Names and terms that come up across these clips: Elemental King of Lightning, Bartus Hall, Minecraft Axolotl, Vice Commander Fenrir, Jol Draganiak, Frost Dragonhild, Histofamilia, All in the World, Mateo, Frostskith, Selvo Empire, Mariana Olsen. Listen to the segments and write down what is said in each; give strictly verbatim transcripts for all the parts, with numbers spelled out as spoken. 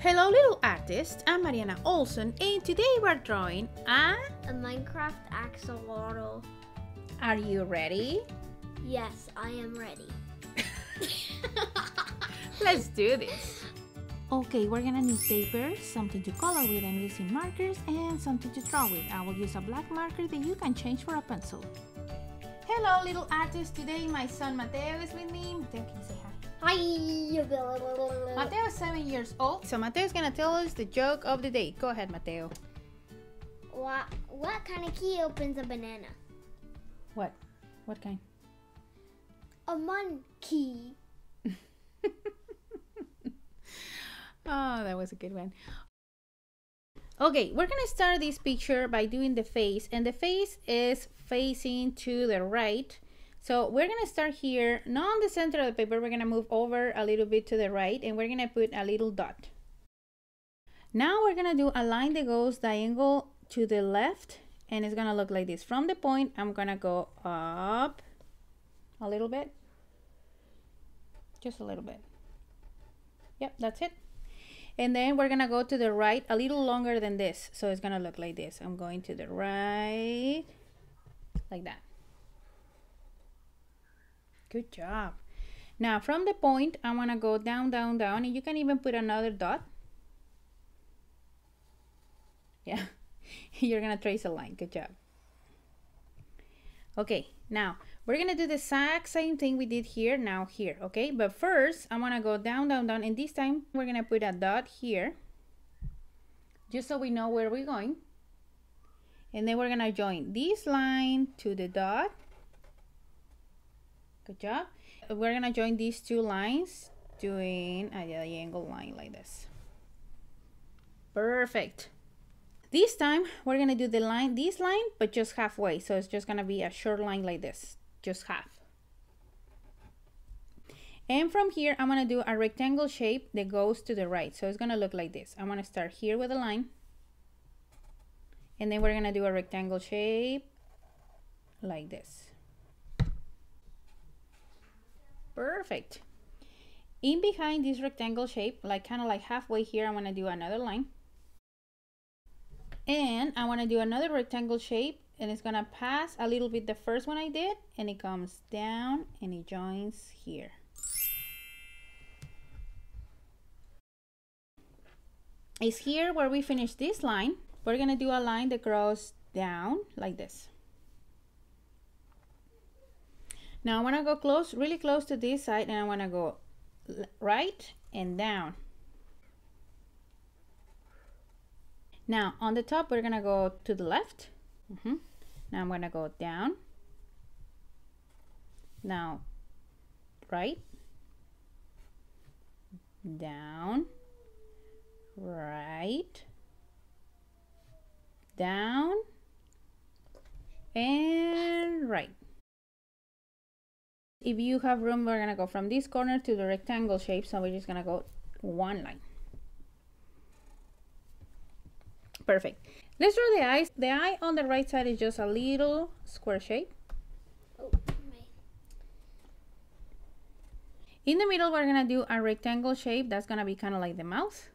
Hello little artists, I'm Mariana Olsen and today we're drawing a... a Minecraft Axolotl. Are you ready? Yes, I am ready. Let's do this. Okay, we're gonna need paper, something to color with, I'm using markers, and something to draw with. I will use a black marker that you can change for a pencil. Hello little artists, today my son Mateo is with me. Mateo, can you say hi? Hi! Mateo is seven years old, so Mateo is gonna tell us the joke of the day. Go ahead, Mateo. What, what kind of key opens a banana? What? What kind? A monkey. Oh, that was a good one. Okay, we're gonna start this picture by doing the face, and the face is facing to the right. So we're gonna start here, not on the center of the paper, we're gonna move over a little bit to the right and we're gonna put a little dot. Now we're gonna do a line that goes diagonal to the left and it's gonna look like this. From the point, I'm gonna go up a little bit, just a little bit. Yep, that's it. And then we're gonna go to the right a little longer than this. So it's gonna look like this. I'm going to the right, like that. Good job. Now from the point, I want to go down, down, down, and you can even put another dot. Yeah, you're going to trace a line. Good job. Okay, now we're going to do the exact same thing we did here, now here, okay? But first, I want to go down, down, down, and this time we're going to put a dot here, just so we know where we're going. And then we're going to join this line to the dot. Good job. We're gonna join these two lines doing a diagonal line like this. Perfect. This time we're gonna do the line, this line, but just halfway. So it's just gonna be a short line like this, just half. And from here, I'm gonna do a rectangle shape that goes to the right. So it's gonna look like this. I'm gonna start here with a line. And then we're gonna do a rectangle shape like this. Perfect. In behind this rectangle shape, like kind of like halfway here, I want to do another line. And I want to do another rectangle shape, and it's going to pass a little bit the first one I did, and it comes down and it joins here. It's here where we finish this line. We're going to do a line that goes down like this. Now I want to go close, really close to this side, and I want to go right and down. Now on the top, we're going to go to the left. Mm-hmm. Now I'm going to go down. Now, right. Down. Right. Down. And right. If you have room, we're gonna go from this corner to the rectangle shape, so we're just gonna go one line. Perfect. Let's draw the eyes. The eye on the right side is just a little square shape. Oh, my. In the middle, we're gonna do a rectangle shape that's gonna be kind of like the mouth.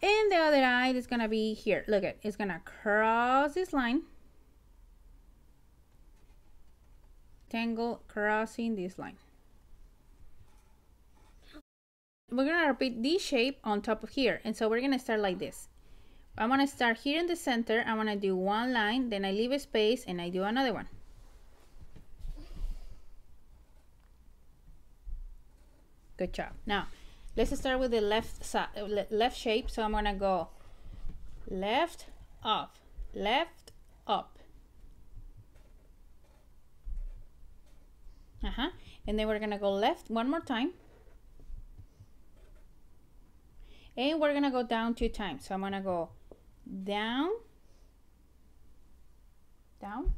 And the other eye is gonna be here. Look at it, it's gonna cross this line. Rectangle crossing this line. We're gonna repeat this shape on top of here, and so we're gonna start like this. I want to start here in the center. I want to do one line, then I leave a space and I do another one. Good job. Now let's start with the left side, left shape. So I'm gonna go left, up, left, up. Uh-huh. And then we're gonna go left one more time, and we're gonna go down two times. So I'm gonna go down, down,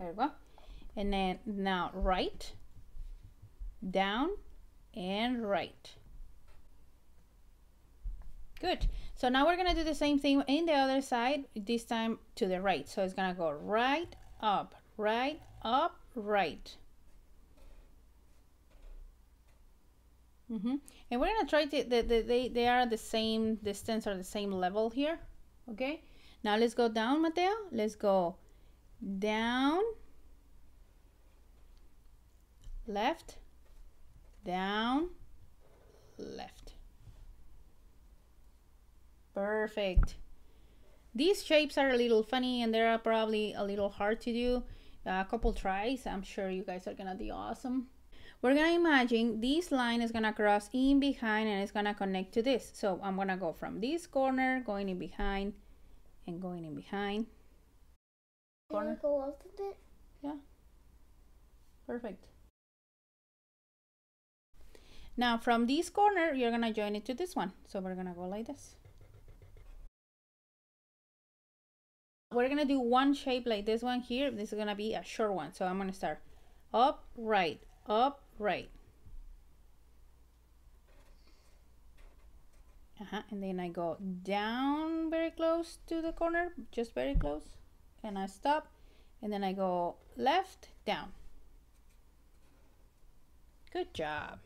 there we go, and then now right, down, and right. Good. So now we're gonna do the same thing in the other side, this time to the right. So it's gonna go right, up, right, up, right. Mm-hmm. And we're gonna try to, the, the, they, they are the same distance or the same level here, okay? Now let's go down, Mateo. Let's go down, left, down, left. Perfect. These shapes are a little funny and they're probably a little hard to do. A couple tries, I'm sure you guys are gonna do awesome. We're gonna imagine this line is gonna cross in behind and it's gonna connect to this. So I'm gonna go from this corner, going in behind, and going in behind. Can you go up a bit? Yeah. Perfect. Now from this corner, you're gonna join it to this one. So we're gonna go like this. We're gonna do one shape like this one here. This is gonna be a short one. So I'm gonna start up, right, up, right. Uh-huh. And then I go down very close to the corner, just very close. And I stop. And then I go left, down. Good job.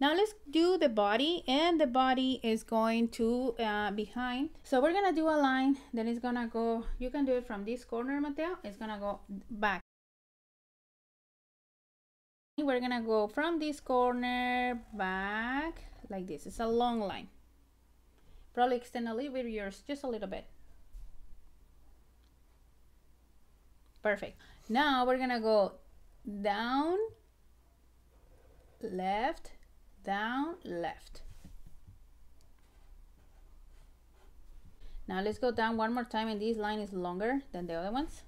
Now let's do the body, and the body is going to uh, behind. So we're gonna do a line that is gonna go, you can do it from this corner, Mateo. It's gonna go back. We're gonna go from this corner back like this. It's a long line. Probably extend a little bit yours, just a little bit. Perfect. Now we're gonna go down, left, down, left. Now let's go down one more time, and this line is longer than the other ones.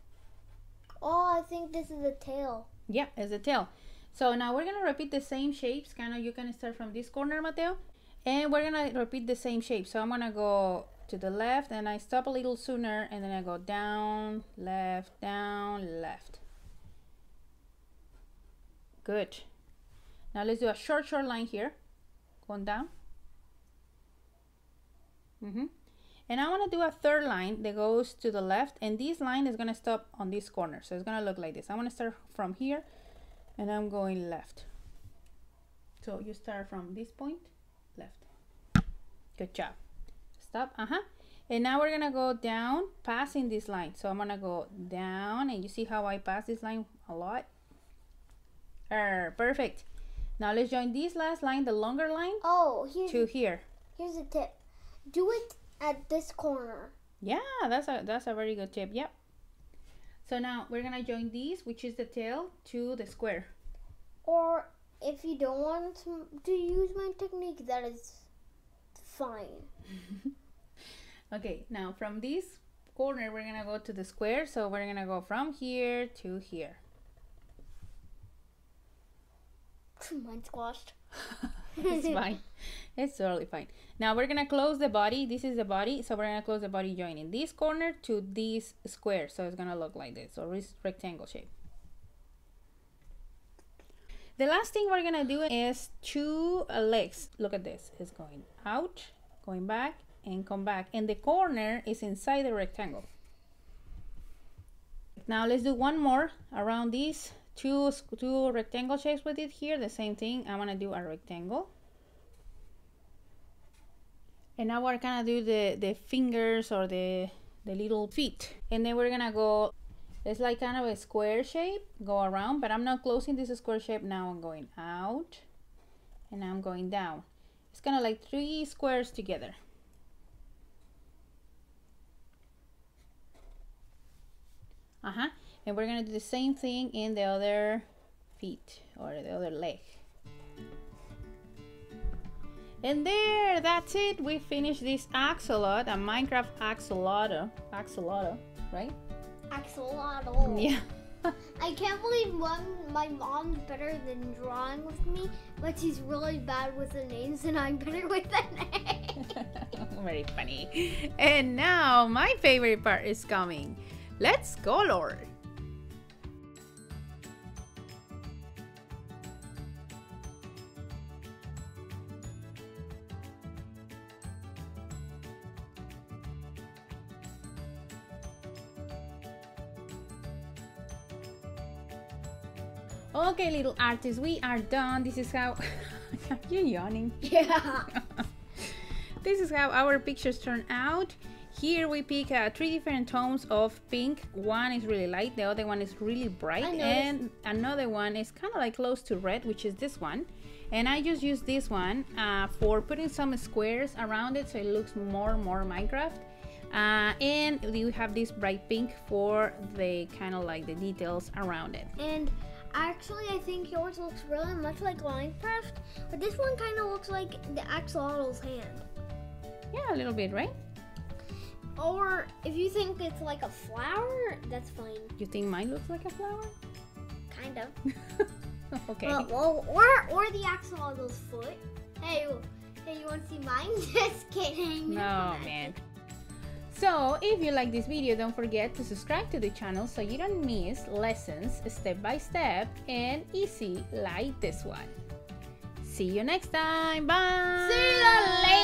Oh, I think this is a tail. Yeah, it's a tail. So now we're gonna repeat the same shapes. Kind of, you can start from this corner, Mateo, and we're gonna repeat the same shape. So I'm gonna go to the left, and I stop a little sooner, and then I go down, left, down, left. Good. Now let's do a short, short line here, going down. Mm-hmm. And I wanna do a third line that goes to the left, and this line is gonna stop on this corner. So it's gonna look like this. I'm gonna start from here, and I'm going left. So you start from this point, left. Good job. Stop, uh-huh. And now we're gonna go down, passing this line. So I'm gonna go down, and you see how I pass this line a lot? Er, perfect. Now let's join this last line, the longer line, oh, here's to a, here. Here's a tip. Do it at this corner. Yeah, that's a, that's a very good tip. Yep. So now we're going to join these, which is the tail, to the square. Or if you don't want to, to use my technique, that is fine. Okay, now from this corner, we're going to go to the square. So we're going to go from here to here. Mine's squashed. It's fine. It's totally fine. Now we're gonna close the body. This is the body, so we're gonna close the body joining this corner to this square. So it's gonna look like this, or this rectangle shape. The last thing we're gonna do is two legs. Look at this. It's going out, going back, and come back. And the corner is inside the rectangle. Now let's do one more around these. Two, two rectangle shapes with it here, the same thing. I'm gonna do a rectangle. And now we're gonna do the, the fingers or the, the little feet. And then we're gonna go, it's like kind of a square shape, go around, but I'm not closing this square shape now. I'm going out and I'm going down. It's kind of like three squares together. Uh-huh. And we're gonna do the same thing in the other feet or the other leg. And there, that's it. We finished this axolotl, a Minecraft axolotl, axolotl, right? Axolotl. Yeah. I can't believe mom, my mom's better than drawing with me, but she's really bad with the names, and I'm better with the names. Very funny. And now my favorite part is coming. Let's color. Okay, little artists, we are done. This is how You're yawning. Yeah. This is how our pictures turn out. Here we pick uh, three different tones of pink. One is really light, the other one is really bright, and another one is kind of like close to red, which is this one. And I just use this one uh, for putting some squares around it so it looks more more Minecraft. Uh, and you have this bright pink for the kind of like the details around it. And actually, I think yours looks really much like Minecraft, but this one kind of looks like the axolotl's hand. Yeah, a little bit, right? Or if you think it's like a flower, that's fine. You think mine looks like a flower? Kind of. Okay. Well, well, or or the axolotl's foot. Hey, hey, you want to see mine? Just kidding. No, man. So, if you like this video, don't forget to subscribe to the channel so you don't miss lessons step by step and easy like this one. See you next time. Bye. See you later.